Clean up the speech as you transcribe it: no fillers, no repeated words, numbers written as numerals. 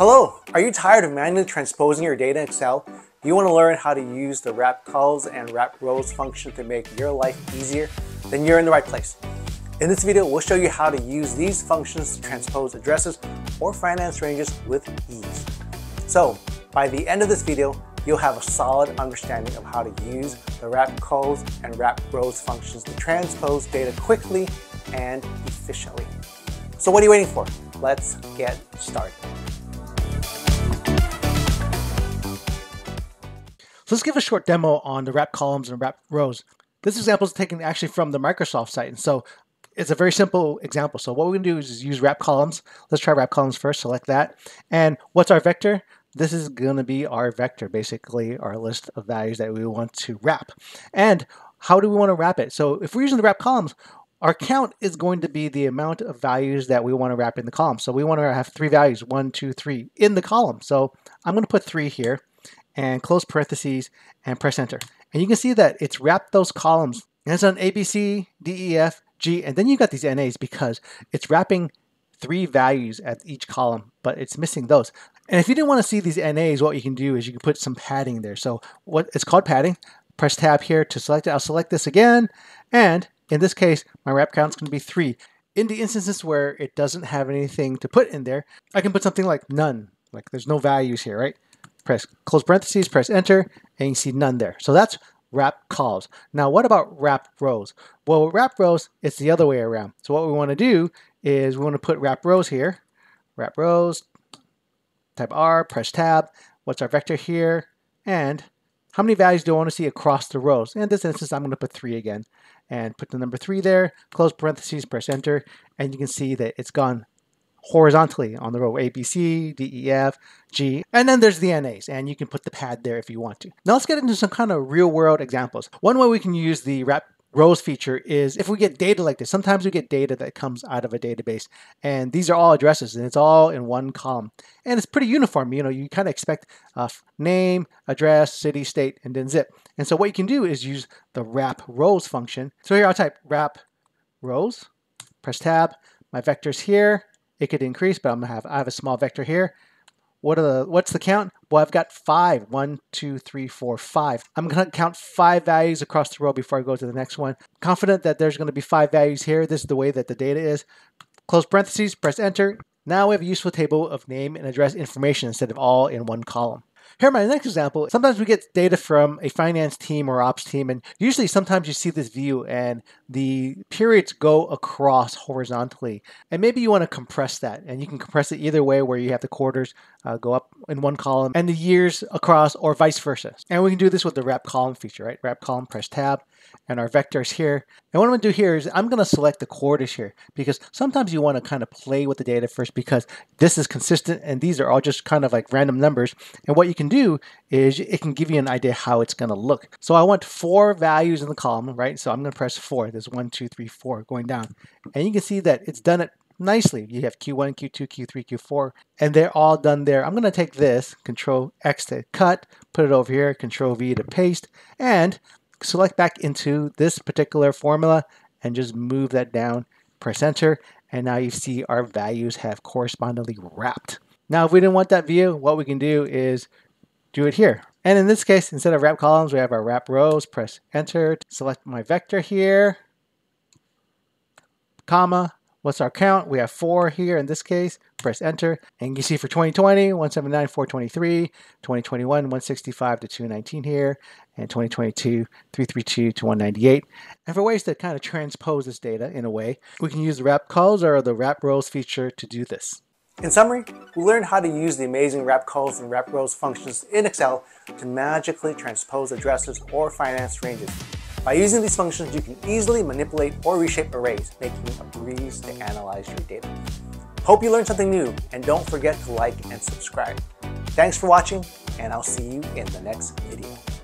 Hello! Are you tired of manually transposing your data in Excel? Do you want to learn how to use the WRAPCOLS and WRAPROWS function to make your life easier? Then you're in the right place. In this video, we'll show you how to use these functions to transpose addresses or finance ranges with ease. So, by the end of this video, you'll have a solid understanding of how to use the WRAPCOLS and WRAPROWS functions to transpose data quickly and efficiently. So what are you waiting for? Let's get started. So let's give a short demo on the WRAP columns and WRAP rows. This example is taken actually from the Microsoft site, and so it's a very simple example. So what we're going to do is use WRAP columns. Let's try WRAP columns first, select that. And what's our vector? This is going to be our vector, basically our list of values that we want to wrap. And how do we want to wrap it? So if we're using the WRAP columns, our count is going to be the amount of values that we want to wrap in the column. So we want to have three values, 1, 2, 3, in the column. So I'm going to put 3 here, and close parentheses, and press enter. And you can see that it's wrapped those columns. And it's on A, B, C, D, E, F, G, and then you've got these NAs because it's wrapping 3 values at each column, but it's missing those. And if you didn't want to see these NAs, what you can do is you can put some padding there. So what it's called padding. Press tab here to select it. I'll select this again. And in this case, my wrap count is going to be 3. In the instances where it doesn't have anything to put in there, I can put something like none. Like there's no values here, right? Press close parentheses, press enter, and you see none there. So that's WRAP columns. Now, what about WRAP rows? Well, with WRAP rows, it's the other way around. So what we want to do is we want to put WRAP rows here. WRAP rows, type R, press tab. What's our vector here? And how many values do I want to see across the rows? In this instance, I'm going to put 3 again. And put the number 3 there, close parentheses, press enter, and you can see that it's gone horizontally on the row A, B, C, D, E, F, G, and then there's the NAs, and you can put the pad there if you want to. Now let's get into some kind of real-world examples. One way we can use the WRAPROWS feature is if we get data like this. Sometimes we get data that comes out of a database, and these are all addresses, and it's all in one column, and it's pretty uniform. You know, you kind of expect name, address, city, state, and then zip. And so what you can do is use the WRAPROWS function. So here I'll type WRAPROWS, press tab, my vector's here. It could increase, but I have a small vector here. What's the count? Well, I've got 5. 1, 2, 3, 4, 5. I'm gonna count 5 values across the row before I go to the next one. Confident that there's gonna be 5 values here. This is the way that the data is. Close parentheses, press enter. Now we have a useful table of name and address information instead of all in one column. Here in my next example, sometimes we get data from a finance team or ops team, and usually sometimes you see this view and the periods go across horizontally. And maybe you want to compress that, and you can compress it either way where you have the quarters go up in one column and the years across or vice versa. And we can do this with the wrap column feature, right? Wrap column, press tab, and our vectors here. And what I'm going to do here is I'm going to select the quarters here because sometimes you want to kind of play with the data first because this is consistent and these are all just kind of like random numbers. And what you can do is it can give you an idea how it's going to look. So I want 4 values in the column, right? So I'm going to press 4. There's 1, 2, 3, 4 going down. And you can see that it's done it nicely. You have Q1, Q2, Q3, Q4, and they're all done there. I'm going to take this, Control X to cut, put it over here, Control V to paste, and select back into this particular formula and just move that down, press enter, and now you see our values have correspondingly wrapped. Now, if we didn't want that view, what we can do is do it here. And in this case, instead of wrap columns, we have our wrap rows, press enter, select my vector here, comma, what's our count? We have 4 here in this case, press enter, and you can see for 2020, 179, 423, 2021, 165 to 219 here, and 2022, 332 to 198. And for ways to kind of transpose this data in a way, we can use the WRAPCOLS or the WRAPROWS feature to do this. In summary, we learned how to use the amazing WRAPCOLS and WRAPROWS functions in Excel to magically transpose addresses or finance ranges. By using these functions, you can easily manipulate or reshape arrays, making it a breeze to analyze your data. Hope you learned something new, and don't forget to like and subscribe. Thanks for watching, and I'll see you in the next video.